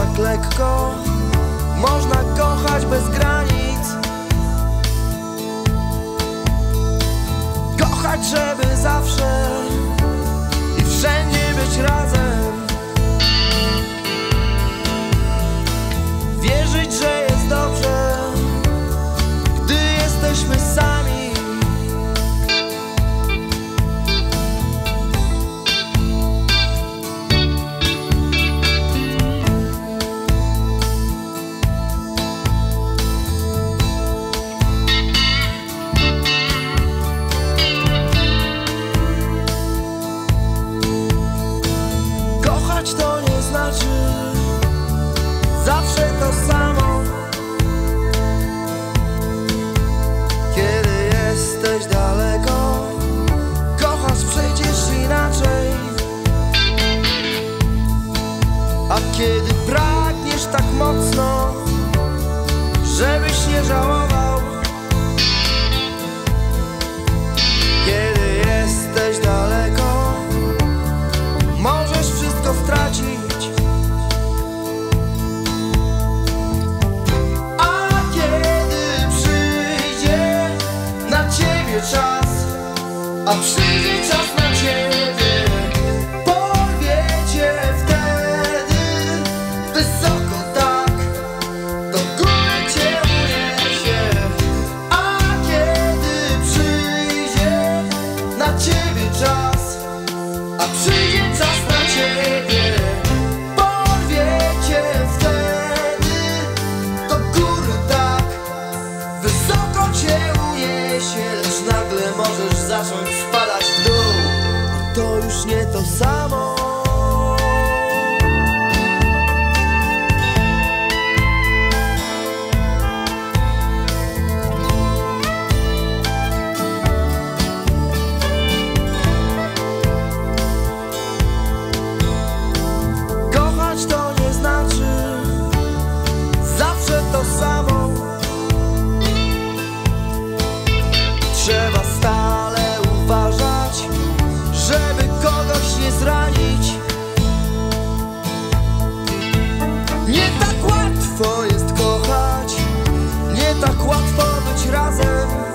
tak lekko, można kochać bez granic. Kochać, żeby zawsze i wszędzie być razem. Wierzyć, że jest dobrze, gdy jesteśmy sami. Kochać to nie znaczy zawsze to samo. Kiedy jesteś daleko, kochasz przecież inaczej. A kiedy pragniesz tak mocno, żebyś nie żałował. Kiedy jesteś daleko, możesz wszystko stracić. A kiedy przyjdzie na ciebie czas, a przyjdzie czas na ciebie, porwie cię wtedy wysoko tak, do góry cię uniesie. A kiedy przyjdzie na ciebie czas, a przyjdzie czas na ciebie, porwie cię wtedy do góry tak, wysoko cię uniesie. Lecz nagle możesz zacząć spadać w dół, to już nie to samo. To samo. Trzeba stale uważać, żeby kogoś nie zranić. Nie tak łatwo jest kochać, nie tak łatwo być razem.